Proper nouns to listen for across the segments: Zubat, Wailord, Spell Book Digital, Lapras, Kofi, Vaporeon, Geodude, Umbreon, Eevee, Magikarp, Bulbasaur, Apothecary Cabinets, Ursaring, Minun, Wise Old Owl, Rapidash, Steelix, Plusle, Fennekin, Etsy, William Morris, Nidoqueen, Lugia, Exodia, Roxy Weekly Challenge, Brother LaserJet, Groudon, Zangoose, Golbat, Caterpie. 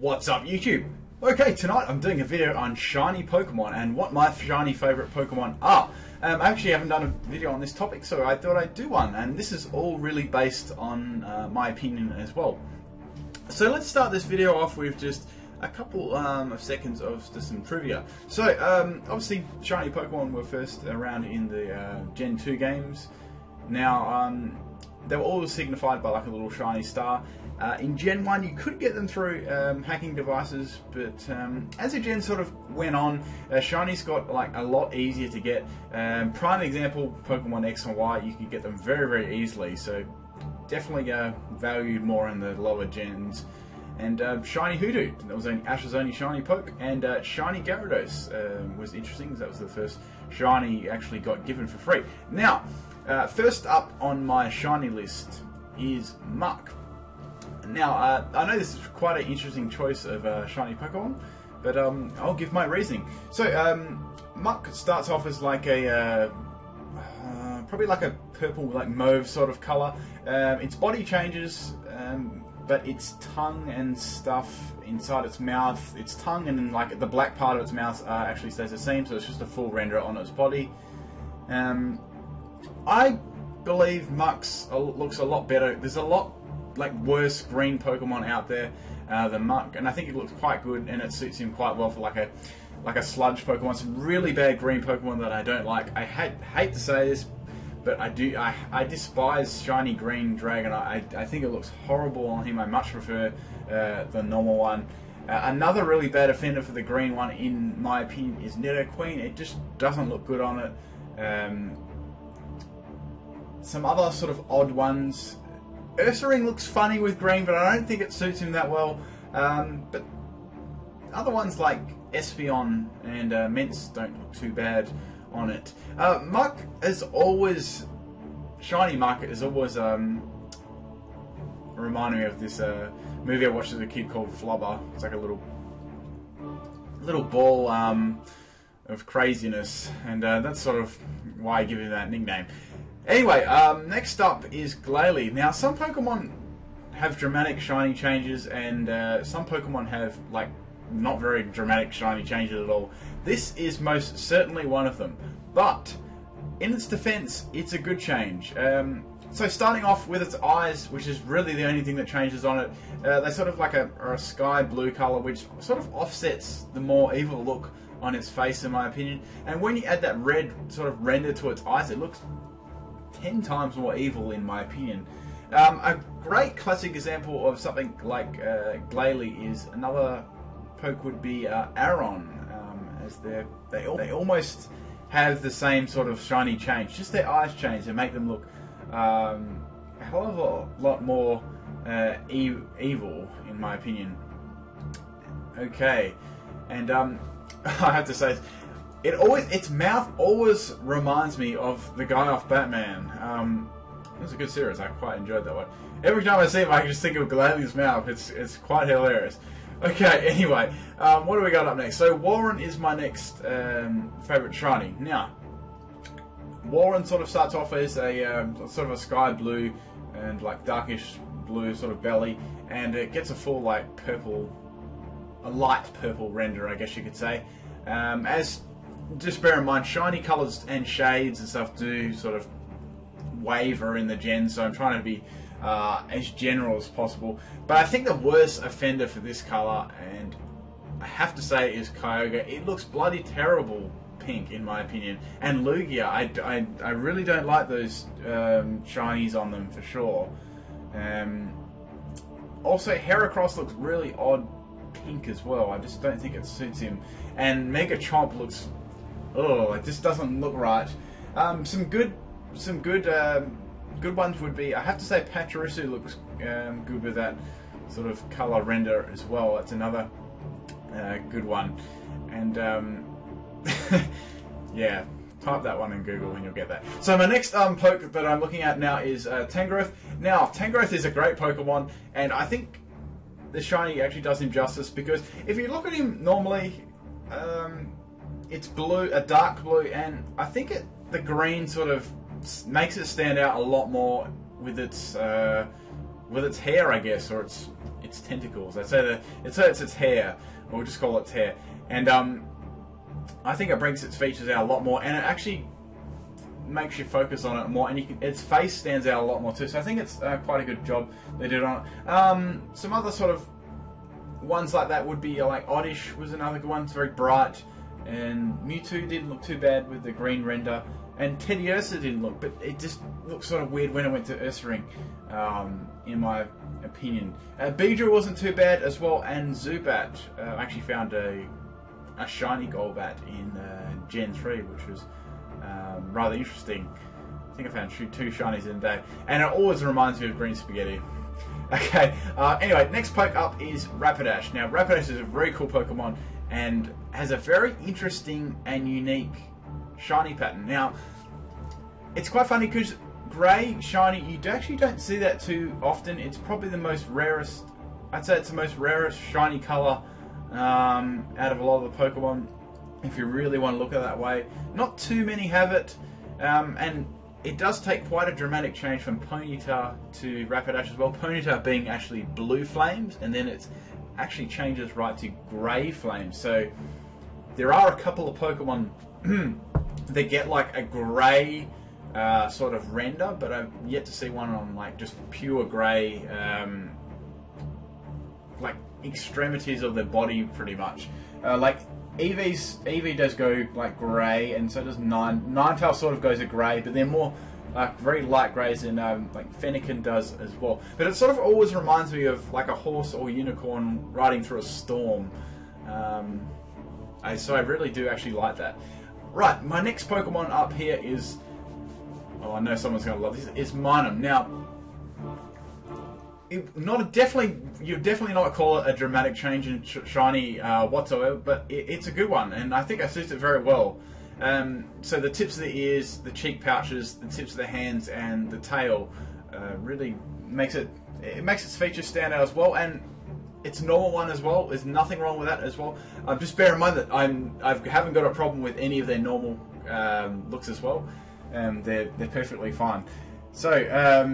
What's up YouTube? Okay, tonight I'm doing a video on shiny Pokemon and what my shiny favourite Pokemon are. I actually haven't done a video on this topic, so I thought I'd do one, and this is all really based on my opinion as well. So let's start this video off with just a couple of seconds of some trivia. So obviously shiny Pokemon were first around in the Gen 2 games. Now they were all signified by like a little shiny star. In Gen 1 you could get them through hacking devices, but as the Gen sort of went on, shinies got like a lot easier to get. Prime example, Pokemon X and Y, you could get them very easily, so definitely valued more in the lower gens. And Shiny Hoodoo, that was Ash's only Shiny Poke, and Shiny Gyarados was interesting because that was the first Shiny you actually got given for free. Now, first up on my Shiny list is Muck. Now, I know this is quite an interesting choice of Shiny Pokemon, but I'll give my reasoning. So, Muck starts off as like a... probably like a purple, like mauve sort of colour. Its body changes... but its tongue and stuff inside its mouth, its tongue and like the black part of its mouth actually stays the same, so it's just a full render on its body. I believe Muck's looks a lot better. There's a lot like worse green Pokemon out there than Muck, and I think it looks quite good and it suits him quite well for like a sludge Pokemon. Some really bad green Pokemon that I don't like. I hate to say this, but I despise shiny green dragon. I think it looks horrible on him. I much prefer the normal one. Another really bad offender for the green one, in my opinion, is Nidoqueen. It just doesn't look good on it. Some other sort of odd ones. Ursaring looks funny with green, but I don't think it suits him that well. But other ones like Espeon and Mintz don't look too bad on it. Muck is always... Shiny Muck is always reminding me of this movie I watched as a kid called Flubber. It's like a little ball of craziness, and that's sort of why I give him that nickname. Anyway, next up is Glalie. Now, some Pokemon have dramatic shiny changes, and some Pokemon have like not very dramatic shiny changes at all. This is most certainly one of them, but in its defense, it's a good change. So starting off with its eyes, which is really the only thing that changes on it, they're sort of like a sky blue color, which sort of offsets the more evil look on its face, in my opinion. And when you add that red sort of render to its eyes, it looks 10 times more evil, in my opinion. A great classic example of something like Glalie is another Poke would be Aron, as they almost have the same sort of shiny change. Just their eyes change and make them look a hell of a lot more evil, in my opinion. Okay, and I have to say, its mouth always reminds me of the guy off Batman. It was a good series. I quite enjoyed that one. Every time I see him, I can just think of Gladys' mouth. It's quite hilarious. Okay, anyway, what do we got up next? So Walrein is my next favourite shiny. Now, Walrein sort of starts off as a sort of a sky blue and like darkish blue sort of belly, and it gets a full like purple, a light purple render, I guess you could say. As just bear in mind, shiny colours and shades and stuff do sort of waver in the gen, so I'm trying to be as general as possible. But I think the worst offender for this colour, and I have to say, is Kyogre. It looks bloody terrible pink, in my opinion. And Lugia, I really don't like those shinies on them, for sure. Also, Heracross looks really odd pink as well. I just don't think it suits him. And Megachomp looks... oh, it just doesn't look right. Some good ones would be, I have to say, Pachirisu looks good with that sort of colour render as well. That's another good one. And yeah, type that one in Google and you'll get that. So my next Poke that I'm looking at now is Tangrowth. Now, Tangrowth is a great Pokemon, and I think the shiny actually does him justice, because if you look at him normally, it's blue, a dark blue, and I think the green sort of makes it stand out a lot more with its hair, I guess, or its its tentacles. I say that it's its hair. We'll just call it its hair. And I think it brings its features out a lot more, and it actually makes you focus on it more, and you can, its face stands out a lot more too. So I think it's quite a good job they did on it. Some other sort of ones like that would be like Oddish was another good one. It's very bright, and Mewtwo didn't look too bad with the green render, and Teddy Ursa didn't look, but it just looked sort of weird when it went to Ursaring, in my opinion. Beedrill wasn't too bad as well, and Zubat. I actually found a shiny Golbat in Gen 3, which was rather interesting. I think I found 2 shinies in a day, and it always reminds me of green spaghetti. Okay, anyway, next poke up is Rapidash. Now, Rapidash is a very cool Pokemon and has a very interesting and unique shiny pattern. Now, it's quite funny because grey shiny, you actually don't see that too often. It's probably the most rarest, I'd say it's the most rarest shiny colour out of a lot of the Pokemon, if you really want to look at it that way. Not too many have it, and it does take quite a dramatic change from Ponyta to Rapidash as well. Ponyta being actually blue flames, and then it actually changes right to grey flames. So there are a couple of Pokemon that get like a grey sort of render, but I've yet to see one on like just pure grey, like extremities of their body pretty much. Like Eevee does go like grey, and so does Ninetales sort of goes a grey, but they're more very light greys, and like Fennekin does as well. But it sort of always reminds me of like a horse or unicorn riding through a storm. So I really do actually like that. Right, my next Pokemon up here is, oh, I know someone's going to love this, is Minun. Now, you'd definitely not call it a dramatic change in shiny whatsoever, but it's a good one, and I think it suits it very well. So the tips of the ears, the cheek pouches, the tips of the hands, and the tail really makes it, it makes its features stand out as well, and it's normal one as well. There's nothing wrong with that as well. Just bear in mind that I haven't got a problem with any of their normal looks as well. They're perfectly fine. So,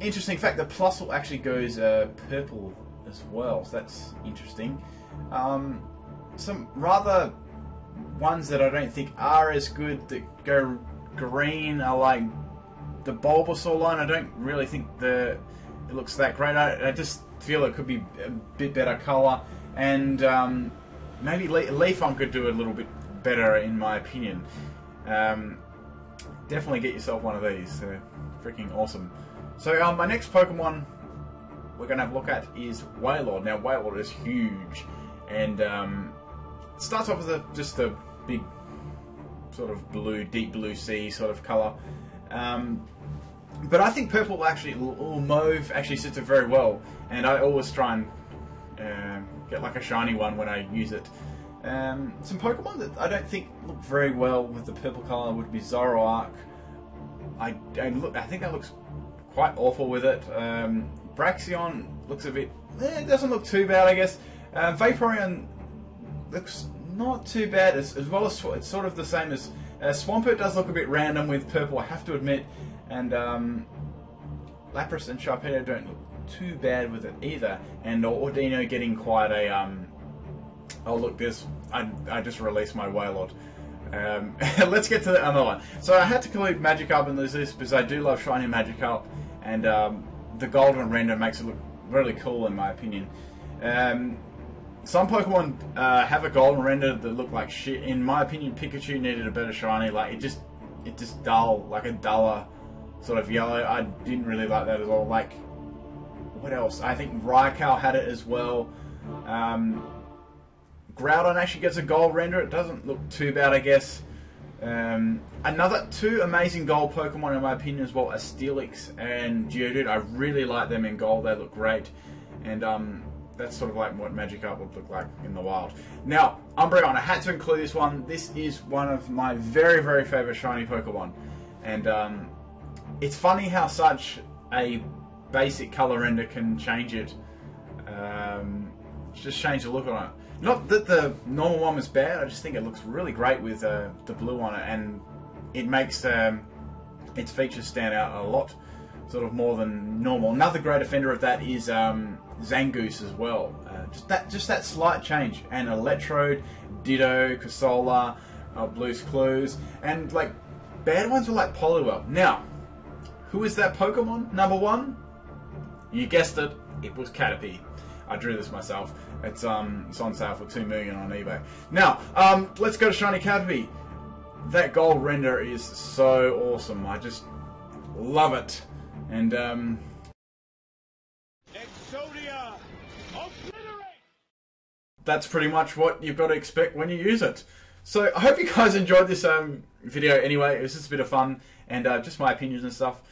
interesting fact, the Plusle actually goes purple as well, so that's interesting. Some rather ones that I don't think are as good that go green are like the Bulbasaur line. I don't really think it looks that great. I just feel it could be a bit better colour, and maybe Leafon could do a little bit better in my opinion. Definitely get yourself one of these, they're freaking awesome. So my next Pokemon we're going to have a look at is Wailord. Now Wailord is huge, and it starts off with just a big sort of blue, deep blue sea sort of colour. But I think purple actually, or mauve actually sits it very well, and I always try and get like a shiny one when I use it. Some Pokemon that I don't think look very well with the purple colour would be Zoroark. I think that looks quite awful with it. Braxion looks a bit, it doesn't look too bad I guess. Vaporeon looks not too bad, as well as it's sort of the same as Swampert does look a bit random with purple, I have to admit, and Lapras and Sharpedo don't look too bad with it either, and Ordino getting quite a oh look, this I just released my Wailord. Let's get to another one. So I had to include Magikarp in this list because I do love shiny Magikarp, and the golden render makes it look really cool in my opinion. Some Pokemon have a golden render that look like shit. In my opinion, Pikachu needed a better shiny. Like it just dull, like a duller sort of yellow. I didn't really like that at all. Like what else? I think Raikou had it as well. Groudon actually gets a gold render. It doesn't look too bad, I guess. Another two amazing gold Pokemon in my opinion as well are Steelix and Geodude. I really like them in gold. They look great, and that's sort of like what Magikarp would look like in the wild. Now, Umbreon. I had to include this one. This is one of my very, very favourite shiny Pokemon, and it's funny how such a basic colour render can change it. Just change the look on it. Not that the normal one was bad, I just think it looks really great with the blue on it, and it makes its features stand out a lot. sort of more than normal. Another great offender of that is Zangoose as well. Just that slight change. And Electrode, Ditto, Casola, Blue's Clues, and like bad ones were like Poliwell. Now, who is that Pokemon? Number one, you guessed it. It was Caterpie. I drew this myself. It's on sale for 2 million on eBay. Now, let's go to Shiny Caterpie. That gold render is so awesome. I just love it. And Exodia, obliterate. That's pretty much what you've got to expect when you use it. So I hope you guys enjoyed this video. Anyway, it was just a bit of fun and just my opinions and stuff.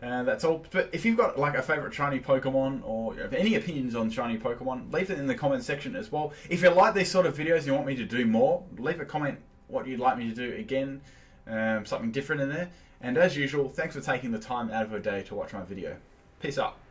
That's all. But if you've got like a favourite shiny Pokemon or any opinions on shiny Pokemon, leave it in the comment section as well. If you like these sort of videos and you want me to do more, leave a comment what you'd like me to do again, something different in there. And as usual, thanks for taking the time out of your day to watch my video. Peace out.